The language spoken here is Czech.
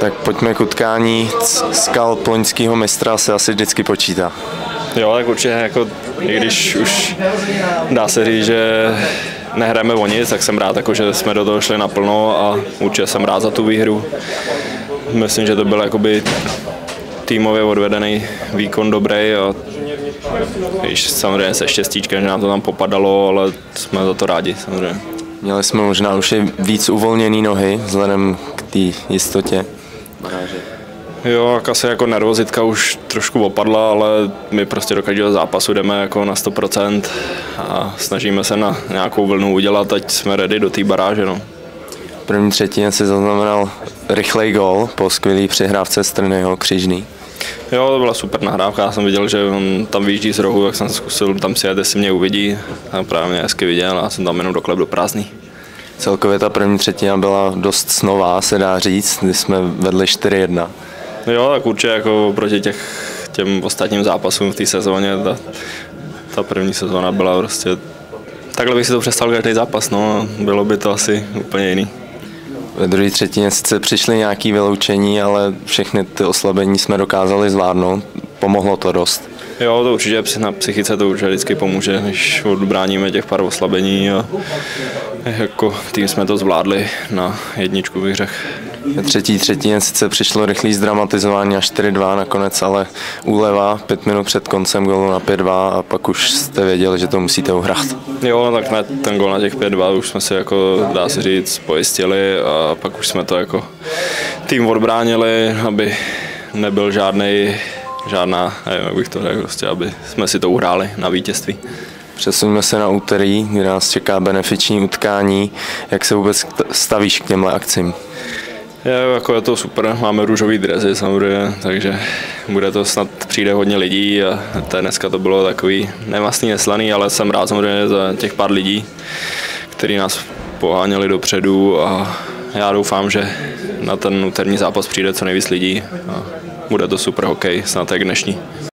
Tak pojďme k utkání skal loňského mistra, se asi vždycky počítá. Jo, tak určitě, jako, i když už dá se říct, že nehráme o nic, tak jsem rád, jako, že jsme do toho šli naplno a určitě jsem rád za tu výhru. Myslím, že to byl jakoby týmově odvedený výkon dobrý a samozřejmě se štěstíčkem, že nám to tam popadalo, ale jsme za to rádi samozřejmě. Měli jsme možná už i víc uvolněné nohy vzhledem k té jistotě. Jo, asi jako nervozitka už trošku opadla, ale my prostě do každého zápasu jdeme jako na 100% a snažíme se na nějakou vlnu udělat, ať jsme ready do té baráže. No. V první třetině si zaznamenal rychlej gól po skvělý přihrávce Strnyho Křižný. Jo, to byla super nahrávka, já jsem viděl, že on tam vyjíždí z rohu, tak jsem zkusil tam si jet, jestli mě uvidí. A právě mě hezky viděl a jsem tam jenom doklep do prázdný. Celkově ta první třetina byla dost snová, se dá říct, když jsme vedli 4-1. Jo, tak určitě jako proti těm ostatním zápasům v té sezóně, ta první sezóna byla prostě... Takhle bych si to přestal každý zápas, no, bylo by to asi úplně jiný. Ve druhé třetině sice přišly nějaké vyloučení, ale všechny ty oslabení jsme dokázali zvládnout. Pomohlo to dost. Jo, to určitě na psychice to určitě vždycky pomůže, když odbráníme těch pár oslabení a jako tým jsme to zvládli na jedničku bych řekl. Ve třetí třetině sice přišlo rychlé zdramatizování a 4-2 nakonec, ale úleva 5 minut před koncem gólu na 5-2 a pak už jste věděli, že to musíte uhrát. Jo, tak na ten gól na těch 5-2 už jsme si jako, dá se říct, pojistili a pak už jsme to jako tým odbránili, aby nebyl žádná, nevím, jak bych to řekl, prostě, aby jsme si to uhráli na vítězství. Přesuňme se na úterý, kde nás čeká benefiční utkání. Jak se vůbec stavíš k těmhle akcím? Je to super, máme růžový dresy samozřejmě, takže bude to snad přijde hodně lidí a dneska to bylo takový nemastný, neslaný, ale jsem rád samozřejmě za těch pár lidí, kteří nás poháněli dopředu a já doufám, že na ten úterní zápas přijde co nejvíc lidí. Bude to super hokej, snad tak dnešní.